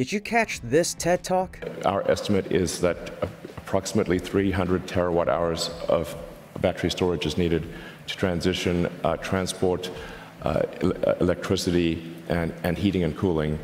Did you catch this TED Talk? Our estimate is that approximately 300 terawatt hours of battery storage is needed to transition transport, electricity, and heating and cooling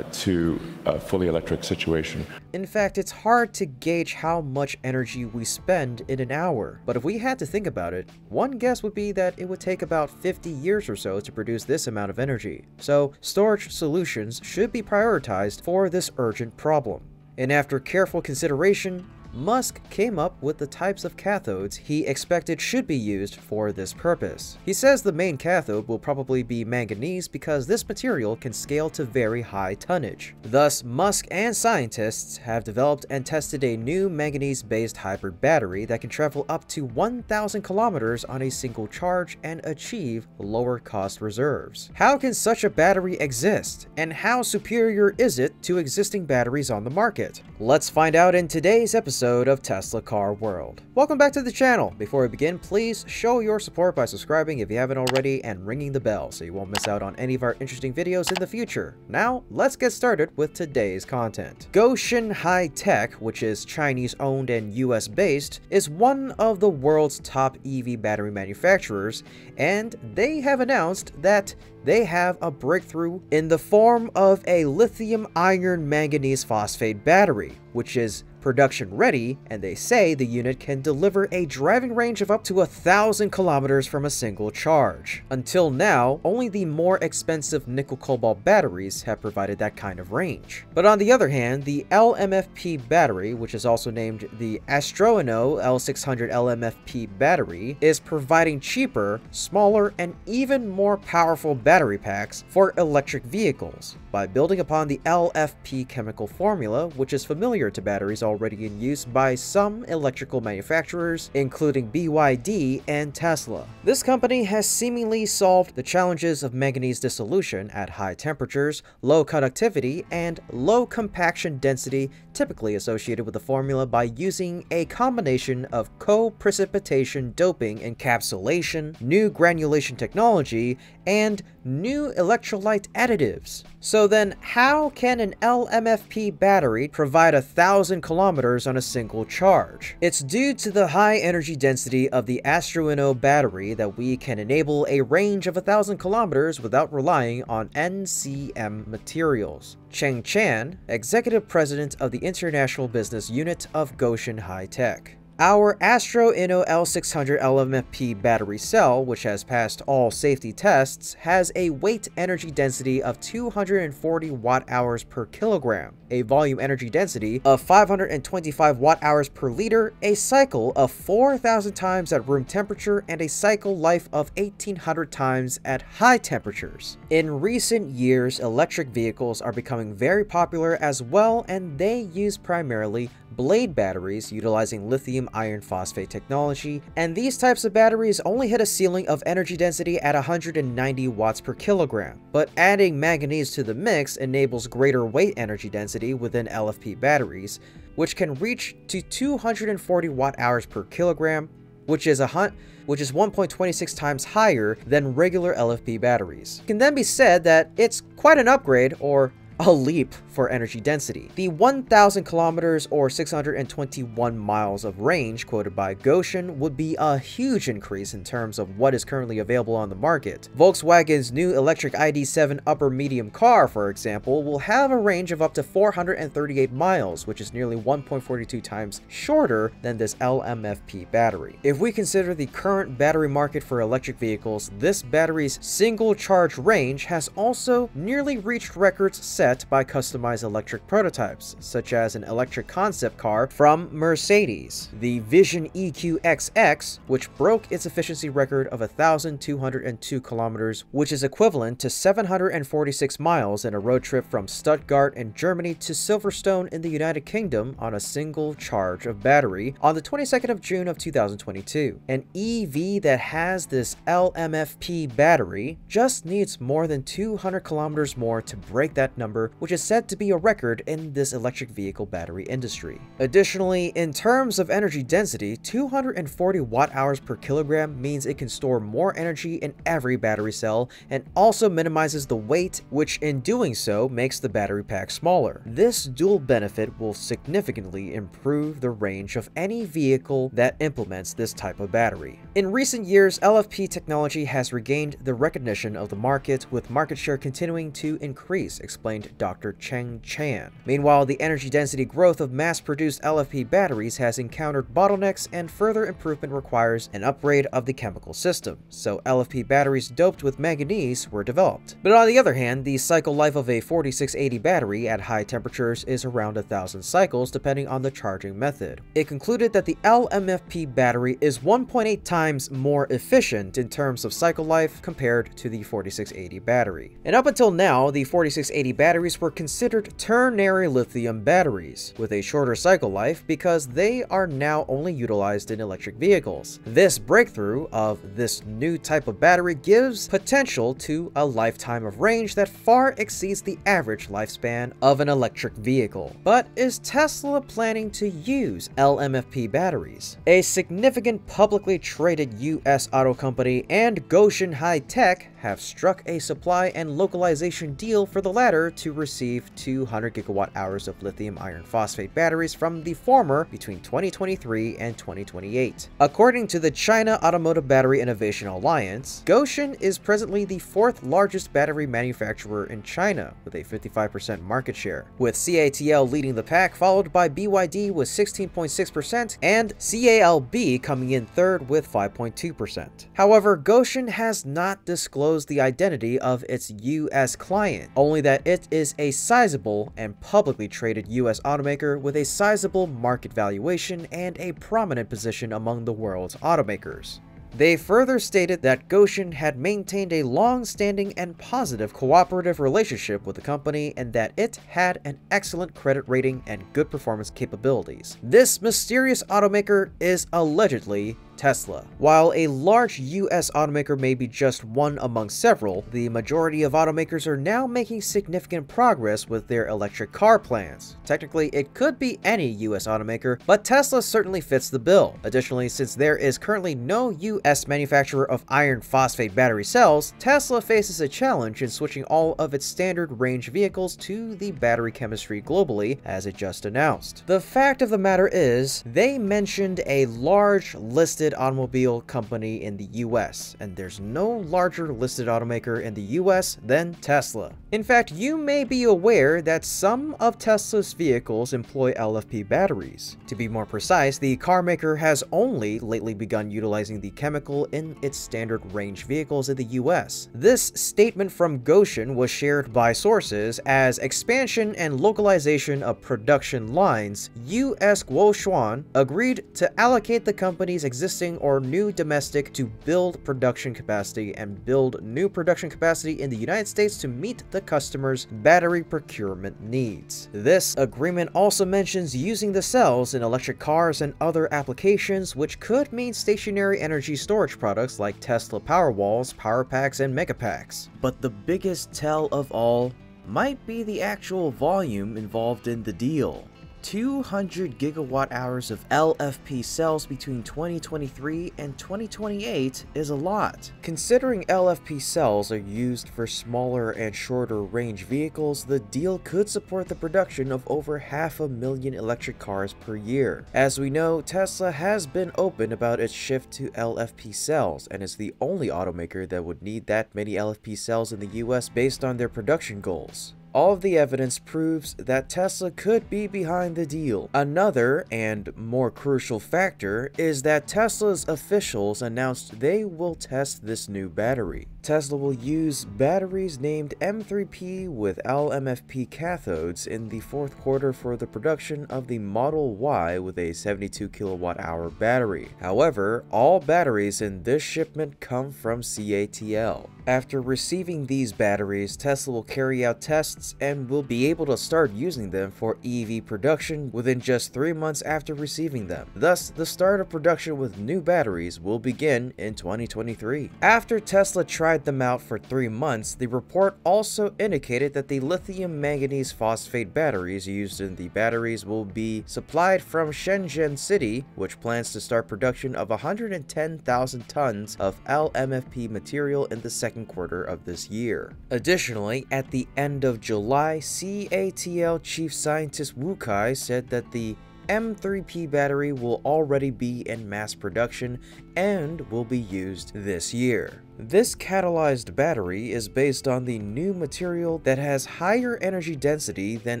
to a fully electric situation. In fact, it's hard to gauge how much energy we spend in an hour. But if we had to think about it, one guess would be that it would take about 50 years or so to produce this amount of energy. So storage solutions should be prioritized for this urgent problem. And after careful consideration, Musk came up with the types of cathodes he expected should be used for this purpose. He says the main cathode will probably be manganese because this material can scale to very high tonnage. Thus, Musk and scientists have developed and tested a new manganese-based hybrid battery that can travel up to 1,000 kilometers on a single charge and achieve lower cost reserves. How can such a battery exist? And how superior is it to existing batteries on the market? Let's find out in today's episode of Tesla Car World. Welcome back to the channel. Before we begin, please show your support by subscribing if you haven't already and ringing the bell so you won't miss out on any of our interesting videos in the future. Now, let's get started with today's content. Gotion High Tech, which is Chinese-owned and US-based, is one of the world's top EV battery manufacturers, and they have announced that they have a breakthrough in the form of a lithium iron manganese phosphate battery, which is production ready, and they say the unit can deliver a driving range of up to 1,000 kilometers from a single charge. Until now, only the more expensive nickel cobalt batteries have provided that kind of range. But on the other hand, the LMFP battery, which is also named the Astroinno L600 LMFP battery, is providing cheaper, smaller, and even more powerful battery packs for electric vehicles by building upon the LFP chemical formula, which is familiar to batteries already in use by some electrical manufacturers, including BYD and Tesla. This company has seemingly solved the challenges of manganese dissolution at high temperatures, low conductivity, and low compaction density typically associated with the formula by using a combination of co-precipitation doping encapsulation, new granulation technology, and new electrolyte additives. So then, how can an LMFP battery provide 1,000 kilometers on a single charge? It's due to the high energy density of the Astroinno battery that we can enable a range of 1,000 kilometers without relying on NCM materials. Cheng Chan, Executive President of the International Business Unit of Gotion High Tech. Our Astroinno L600 LMFP battery cell, which has passed all safety tests, has a weight energy density of 240 watt-hours per kilogram, a volume energy density of 525 watt-hours per liter, a cycle of 4,000 times at room temperature, and a cycle life of 1,800 times at high temperatures. In recent years, electric vehicles are becoming very popular as well, and they use primarily blade batteries utilizing lithium iron phosphate technology, and these types of batteries only hit a ceiling of energy density at 190 watts per kilogram. But adding manganese to the mix enables greater weight energy density within LFP batteries, which can reach to 240 watt-hours per kilogram, which is 1.26 times higher than regular LFP batteries. It can then be said that it's quite an upgrade, or a leap, for energy density. The 1,000 kilometers or 621 miles of range quoted by Gotion would be a huge increase in terms of what is currently available on the market. Volkswagen's new electric ID.7 upper medium car, for example, will have a range of up to 438 miles, which is nearly 1.42 times shorter than this LMFP battery. If we consider the current battery market for electric vehicles, this battery's single charge range has also nearly reached records set by customized electric prototypes, such as an electric concept car from Mercedes, the Vision EQXX, which broke its efficiency record of 1,202 kilometers, which is equivalent to 746 miles in a road trip from Stuttgart in Germany to Silverstone in the United Kingdom on a single charge of battery on the 22nd of June of 2022. An EV that has this LMFP battery just needs more than 200 kilometers more to break that number number, which is said to be a record in this electric vehicle battery industry. Additionally, in terms of energy density, 240 watt-hours per kilogram means it can store more energy in every battery cell and also minimizes the weight, which in doing so makes the battery pack smaller. This dual benefit will significantly improve the range of any vehicle that implements this type of battery. In recent years, LFP technology has regained the recognition of the market, with market share continuing to increase, explained Dr. Cheng Chan. Meanwhile, the energy density growth of mass-produced LFP batteries has encountered bottlenecks, and further improvement requires an upgrade of the chemical system, so LFP batteries doped with manganese were developed. But on the other hand, the cycle life of a 4680 battery at high temperatures is around 1,000 cycles depending on the charging method. It concluded that the LMFP battery is 1.8 times more efficient in terms of cycle life compared to the 4680 battery. And up until now, the 4680 batteries were considered ternary lithium batteries, with a shorter cycle life because they are now only utilized in electric vehicles. This breakthrough of this new type of battery gives potential to a lifetime of range that far exceeds the average lifespan of an electric vehicle. But is Tesla planning to use LMFP batteries? A significant publicly traded US auto company and Gotion High Tech have struck a supply and localization deal for the latter to receive 200 gigawatt hours of lithium iron phosphate batteries from the former between 2023 and 2028. According to the China Automotive Battery Innovation Alliance, Gotion is presently the fourth largest battery manufacturer in China with a 55% market share, with CATL leading the pack, followed by BYD with 16.6% and CALB coming in third with 5.2%. However, Gotion has not disclosed the identity of its U.S. client, only that it is a sizable and publicly traded U.S. automaker with a sizable market valuation and a prominent position among the world's automakers. They further stated that Gotion had maintained a long-standing and positive cooperative relationship with the company and that it had an excellent credit rating and good performance capabilities. This mysterious automaker is allegedly Tesla. While a large US automaker may be just one among several, the majority of automakers are now making significant progress with their electric car plans. Technically, it could be any US automaker, but Tesla certainly fits the bill. Additionally, since there is currently no US manufacturer of iron phosphate battery cells, Tesla faces a challenge in switching all of its standard range vehicles to the battery chemistry globally, as it just announced. The fact of the matter is, they mentioned a large listed automobile company in the US, and there's no larger listed automaker in the US than Tesla. In fact, you may be aware that some of Tesla's vehicles employ LFP batteries. To be more precise, the carmaker has only lately begun utilizing the chemical in its standard range vehicles in the US. This statement from Gotion was shared by sources as expansion and localization of production lines. US Guoshuan agreed to allocate the company's existing or new domestic to build production capacity and build new production capacity in the United States to meet the customer's battery procurement needs. This agreement also mentions using the cells in electric cars and other applications, which could mean stationary energy storage products like Tesla Powerwalls, Power Packs, and Megapacks. But the biggest tell of all might be the actual volume involved in the deal. 200 gigawatt hours of LFP cells between 2023 and 2028 is a lot. Considering LFP cells are used for smaller and shorter range vehicles, the deal could support the production of over 500,000 electric cars per year. As we know, Tesla has been open about its shift to LFP cells and is the only automaker that would need that many LFP cells in the US based on their production goals. All of the evidence proves that Tesla could be behind the deal. Another and more crucial factor is that Tesla's officials announced they will test this new battery. Tesla will use batteries named M3P with LMFP cathodes in the fourth quarter for the production of the Model Y with a 72 kilowatt hour battery. However, all batteries in this shipment come from CATL. After receiving these batteries, Tesla will carry out tests and will be able to start using them for EV production within just 3 months after receiving them. Thus, the start of production with new batteries will begin in 2023. After Tesla tried tried them out for 3 months, the report also indicated that the lithium manganese phosphate batteries used in the batteries will be supplied from Shenzhen City, which plans to start production of 110,000 tons of LMFP material in the second quarter of this year. Additionally, at the end of July, CATL chief scientist Wu Kai said that the M3P battery will already be in mass production and will be used this year. This catalyzed battery is based on the new material that has higher energy density than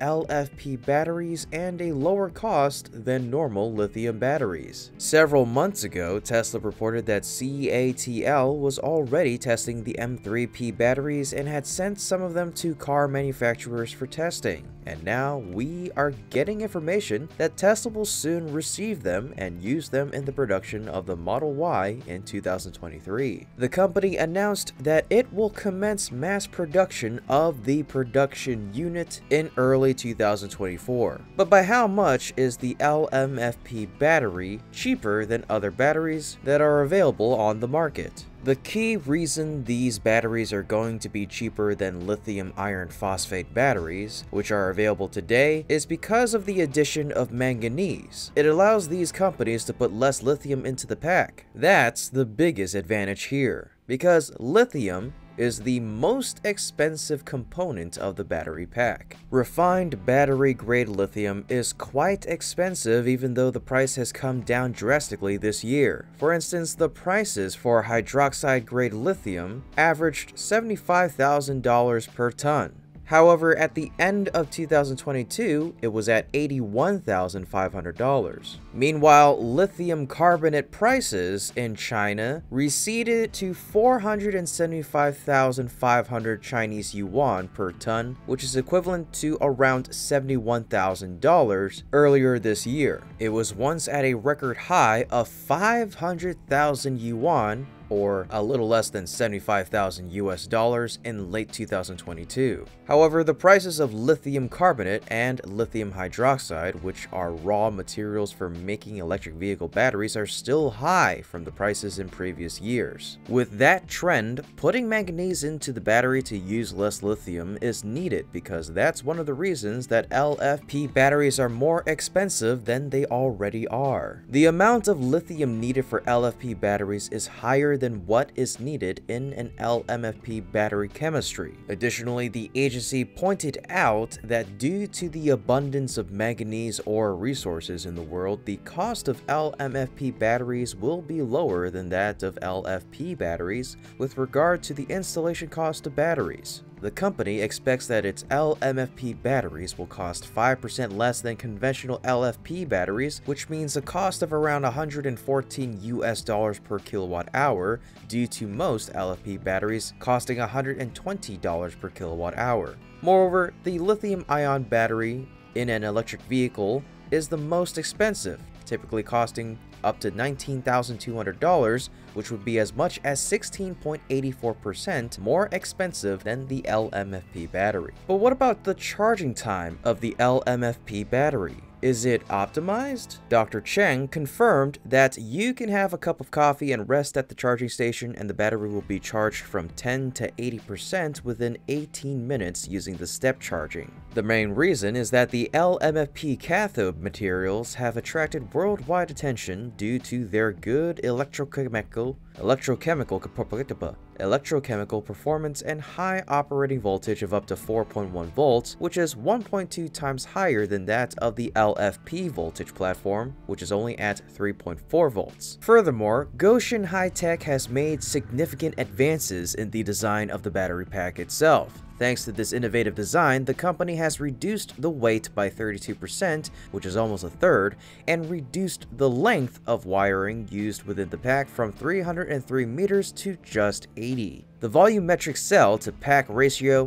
LFP batteries and a lower cost than normal lithium batteries. Several months ago, Tesla reported that CATL was already testing the M3P batteries and had sent some of them to car manufacturers for testing. And now we are getting information that Tesla will soon receive them and use them in the production of the Model Y in 2023. The company announced that it will commence mass production of the production unit in early 2024. But by how much is the LMFP battery cheaper than other batteries that are available on the market? The key reason these batteries are going to be cheaper than lithium iron phosphate batteries, which are available today, is because of the addition of manganese. It allows these companies to put less lithium into the pack. That's the biggest advantage here, because lithium is the most expensive component of the battery pack. Refined battery-grade lithium is quite expensive, even though the price has come down drastically this year. For instance, the prices for hydroxide-grade lithium averaged $75,000 per ton. However, at the end of 2022, it was at $81,500. Meanwhile, lithium carbonate prices in China receded to 475,500 Chinese yuan per ton, which is equivalent to around $71,000 earlier this year. It was once at a record high of 500,000 yuan, or a little less than $75,000 in late 2022. However, the prices of lithium carbonate and lithium hydroxide, which are raw materials for making electric vehicle batteries, are still high from the prices in previous years. With that trend, putting manganese into the battery to use less lithium is needed, because that's one of the reasons that LFP batteries are more expensive than they already are. The amount of lithium needed for LFP batteries is higher than what is needed in an LMFP battery chemistry. Additionally, the agency pointed out that due to the abundance of manganese ore resources in the world, the cost of LMFP batteries will be lower than that of LFP batteries with regard to the installation cost of batteries. The company expects that its LMFP batteries will cost 5% less than conventional LFP batteries, which means a cost of around $114 per kilowatt hour, due to most LFP batteries costing $120 per kilowatt hour. Moreover, the lithium-ion battery in an electric vehicle is the most expensive, typically costing up to $19,200, which would be as much as 16.84% more expensive than the LMFP battery. But what about the charging time of the LMFP battery? Is it optimized? Dr. Cheng confirmed that you can have a cup of coffee and rest at the charging station, and the battery will be charged from 10 to 80% within 18 minutes using the step charging. The main reason is that the LMFP cathode materials have attracted worldwide attention due to their good electrochemical performance and high operating voltage of up to 4.1 volts, which is 1.2 times higher than that of the LFP voltage platform, which is only at 3.4 volts. Furthermore, Gotion High Tech has made significant advances in the design of the battery pack itself. Thanks to this innovative design, the company has reduced the weight by 32%, which is almost a third, and reduced the length of wiring used within the pack from 303 meters to just 80. The volumetric cell-to-pack ratio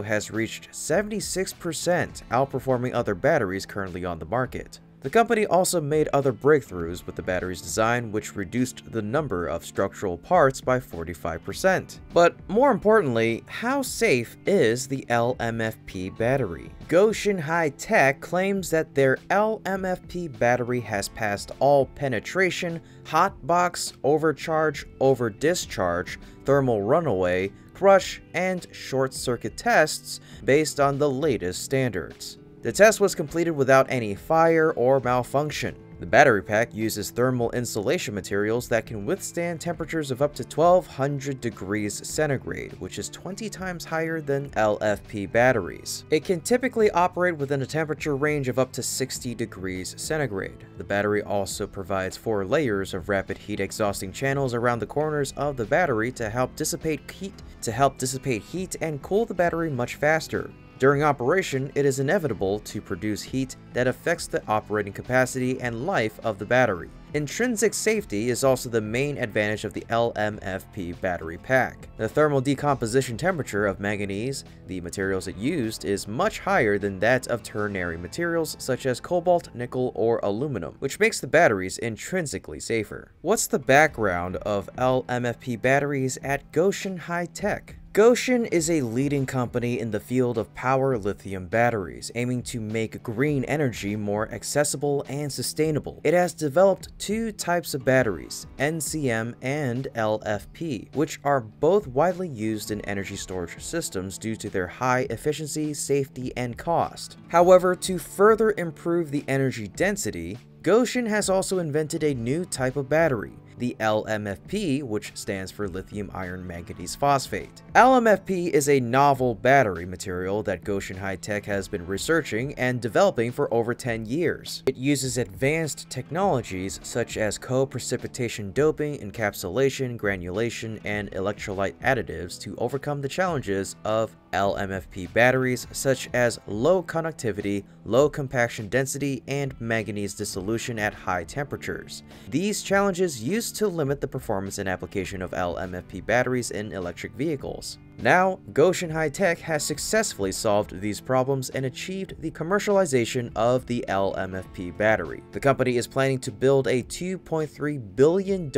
has reached 76%, outperforming other batteries currently on the market. The company also made other breakthroughs with the battery's design, which reduced the number of structural parts by 45%. But more importantly, how safe is the LMFP battery? Gotion High Tech claims that their LMFP battery has passed all penetration, hotbox, overcharge, overdischarge, thermal runaway, crush, and short circuit tests based on the latest standards. The test was completed without any fire or malfunction. The battery pack uses thermal insulation materials that can withstand temperatures of up to 1200 degrees centigrade, which is 20 times higher than LFP batteries. It can typically operate within a temperature range of up to 60 degrees centigrade. The battery also provides 4 layers of rapid heat exhausting channels around the corners of the battery to help dissipate heat, and cool the battery much faster. During operation, it is inevitable to produce heat that affects the operating capacity and life of the battery. Intrinsic safety is also the main advantage of the LMFP battery pack. The thermal decomposition temperature of manganese, the materials it used, is much higher than that of ternary materials such as cobalt, nickel, or aluminum, which makes the batteries intrinsically safer. What's the background of LMFP batteries at Gotion High Tech? Gotion is a leading company in the field of power lithium batteries, aiming to make green energy more accessible and sustainable. It has developed 2 types of batteries, NCM and LFP, which are both widely used in energy storage systems due to their high efficiency, safety, and cost. However, to further improve the energy density, Gotion has also invented a new type of battery, the LMFP, which stands for lithium iron manganese phosphate. LMFP is a novel battery material that Gotion High Tech has been researching and developing for over 10 years. It uses advanced technologies such as co-precipitation doping, encapsulation, granulation, and electrolyte additives to overcome the challenges of LMFP batteries such as low conductivity, low compaction density, and manganese dissolution at high temperatures. These challenges used to limit the performance and application of LMFP batteries in electric vehicles. Now, Gotion High Tech has successfully solved these problems and achieved the commercialization of the LMFP battery. The company is planning to build a $2.3 billion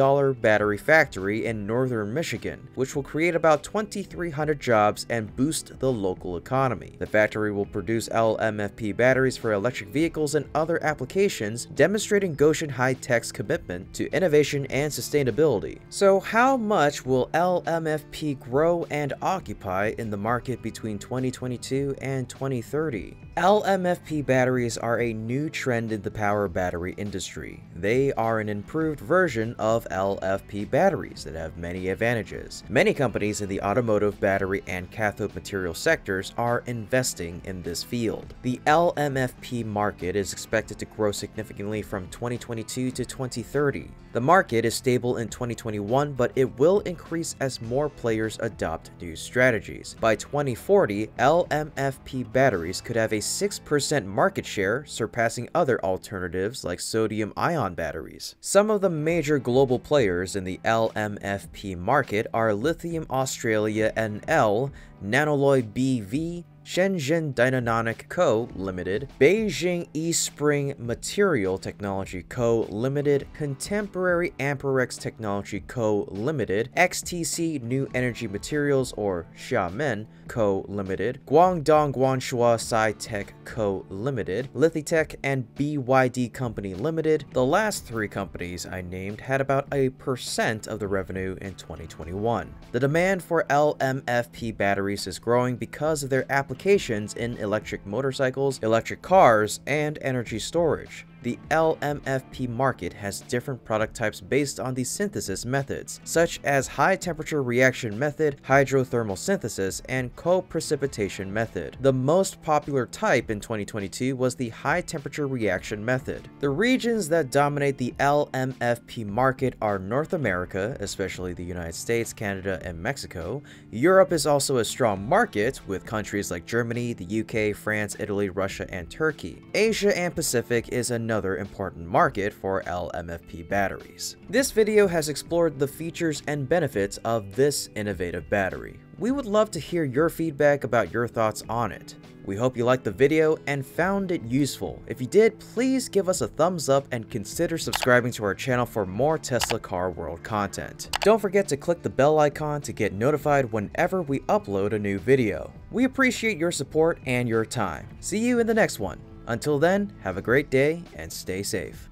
battery factory in northern Michigan, which will create about 2,300 jobs and boost the local economy. The factory will produce LMFP batteries for electric vehicles and other applications, demonstrating Gotion High Tech's commitment to innovation and sustainability. So, how much will LMFP grow and occupy in the market between 2022 and 2030. LMFP batteries are a new trend in the power battery industry. They are an improved version of LFP batteries that have many advantages. Many companies in the automotive, battery, and cathode material sectors are investing in this field. The LMFP market is expected to grow significantly from 2022 to 2030. The market is stable in 2021, but it will increase as more players adopt new strategies. By 2040, LMFP batteries could have a 6% market share, surpassing other alternatives like sodium-ion batteries. Some of the major global players in the LMFP market are Lithium Australia NL, Nanoloy BV, Shenzhen Dynanonic Co. Limited, Beijing Eastspring Material Technology Co. Limited, Contemporary Amperex Technology Co. Limited, XTC New Energy Materials or Xiamen Co. Limited, Guangdong Guanshui SciTech Co. Limited, Lithitech, and BYD Company Limited. The last 3 companies I named had about 1% of the revenue in 2021. The demand for LMFP batteries is growing because of their applications in electric motorcycles, electric cars, and energy storage. The LMFP market has different product types based on the synthesis methods, such as high temperature reaction method, hydrothermal synthesis, and co-precipitation method. The most popular type in 2022 was the high temperature reaction method. The regions that dominate the LMFP market are North America, especially the United States, Canada, and Mexico. Europe is also a strong market, with countries like Germany, the UK, France, Italy, Russia, and Turkey. Asia and Pacific is another important market for LMFP batteries. This video has explored the features and benefits of this innovative battery. We would love to hear your feedback about your thoughts on it. We hope you liked the video and found it useful. If you did, please give us a thumbs up and consider subscribing to our channel for more Tesla Car World content. Don't forget to click the bell icon to get notified whenever we upload a new video. We appreciate your support and your time. See you in the next one. Until then, have a great day and stay safe.